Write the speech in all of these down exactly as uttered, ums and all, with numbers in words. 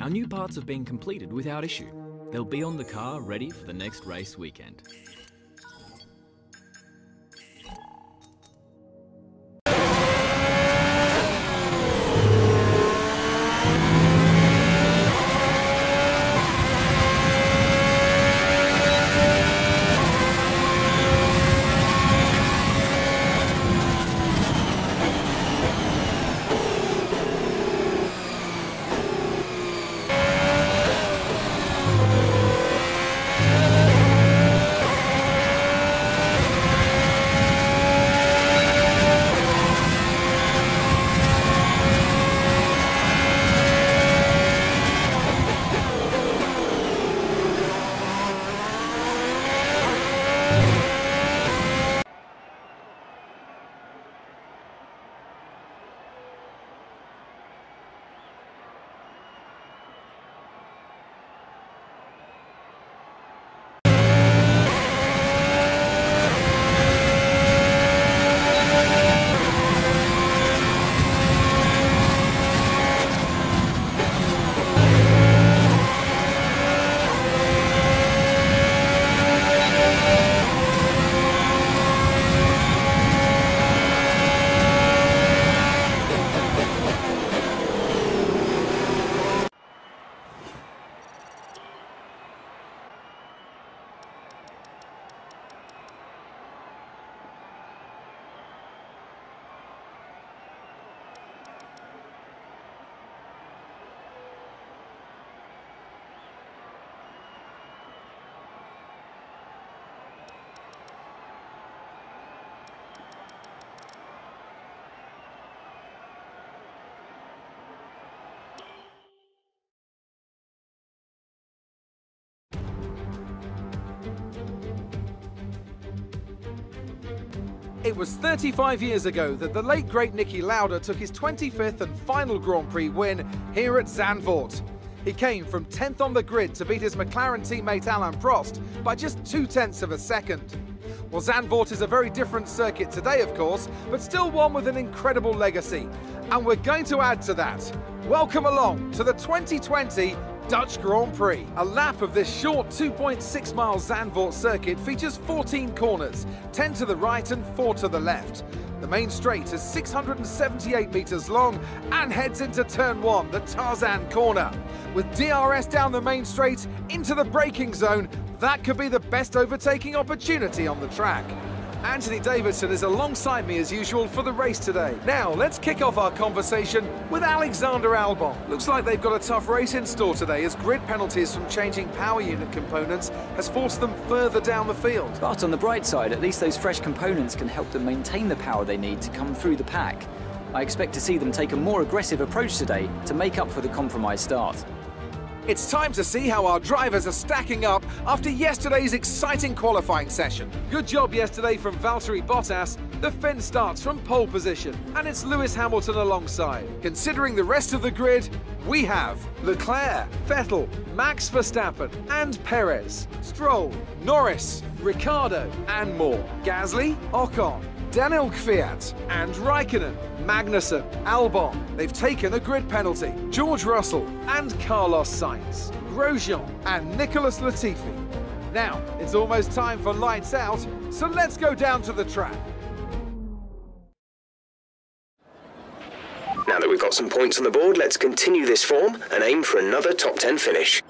Our new parts have been completed without issue. They'll be on the car ready for the next race weekend. It was thirty-five years ago that the late great Nicky Lauda took his twenty-fifth and final Grand Prix win here at Zandvoort. He came from tenth on the grid to beat his McLaren teammate Alain Prost by just two-tenths of a second. Well, Zandvoort is a very different circuit today, of course, but still one with an incredible legacy. And we're going to add to that. Welcome along to the twenty twenty Dutch Grand Prix. A lap of this short two point six mile Zandvoort circuit features fourteen corners, ten to the right and four to the left. The main straight is six hundred seventy-eight metres long and heads into turn one, the Tarzan corner. With D R S down the main straight into the braking zone, that could be the best overtaking opportunity on the track. Anthony Davidson is alongside me as usual for the race today. Now, let's kick off our conversation with Alexander Albon. Looks like they've got a tough race in store today as grid penalties from changing power unit components has forced them further down the field. But on the bright side, at least those fresh components can help them maintain the power they need to come through the pack. I expect to see them take a more aggressive approach today to make up for the compromised start. It's time to see how our drivers are stacking up after yesterday's exciting qualifying session. Good job yesterday from Valtteri Bottas. The Finn starts from pole position, and it's Lewis Hamilton alongside. Considering the rest of the grid, we have Leclerc, Vettel, Max Verstappen, and Perez, Stroll, Norris, Ricciardo, and more. Gasly, Ocon, Daniel Kvyat, and Räikkönen, Magnussen, Albon. They've taken a grid penalty. George Russell and Carlos Sainz, Grosjean and Nicolas Latifi. Now, it's almost time for lights out, so let's go down to the track. Now that we've got some points on the board, let's continue this form and aim for another top ten finish.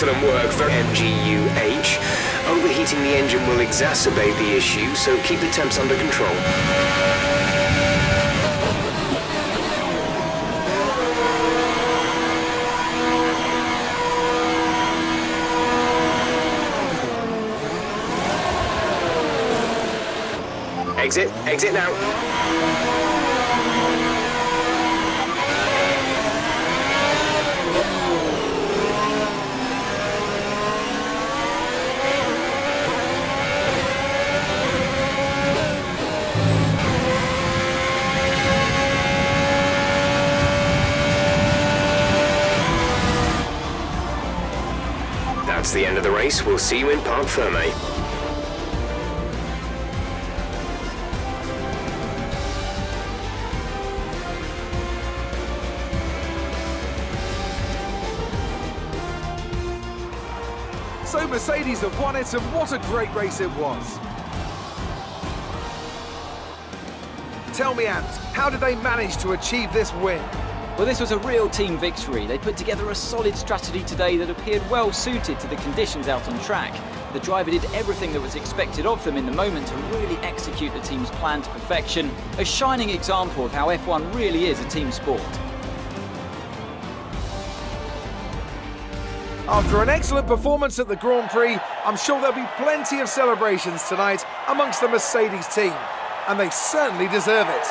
excellent work for M G U H. Overheating the engine will exacerbate the issue, so keep the temps under control. Exit, exit now. That's the end of the race. We'll see you in Parc Fermé. So Mercedes have won it, and what a great race it was. Tell me, Ant, how did they manage to achieve this win? Well, this was a real team victory. They put together a solid strategy today that appeared well suited to the conditions out on track. The driver did everything that was expected of them in the moment to really execute the team's plan to perfection. A shining example of how F one really is a team sport. After an excellent performance at the Grand Prix, I'm sure there'll be plenty of celebrations tonight amongst the Mercedes team, and they certainly deserve it.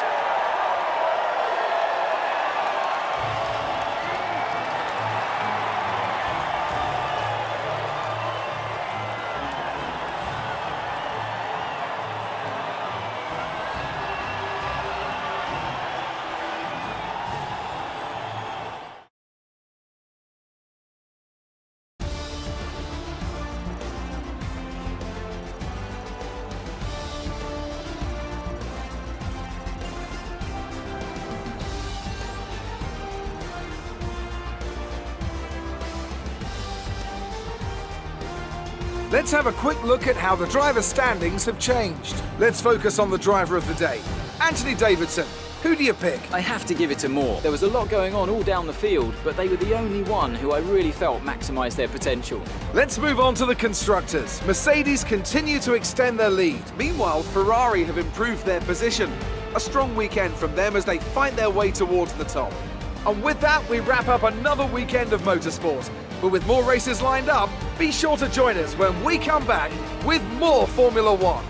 Let's have a quick look at how the driver standings have changed. Let's focus on the driver of the day, Anthony Davidson. Who do you pick? I have to give it to Moore. There was a lot going on all down the field, but they were the only one who I really felt maximised their potential. Let's move on to the constructors. Mercedes continue to extend their lead. Meanwhile, Ferrari have improved their position. A strong weekend from them as they fight their way towards the top. And with that, we wrap up another weekend of motorsport. But with more races lined up, be sure to join us when we come back with more Formula One.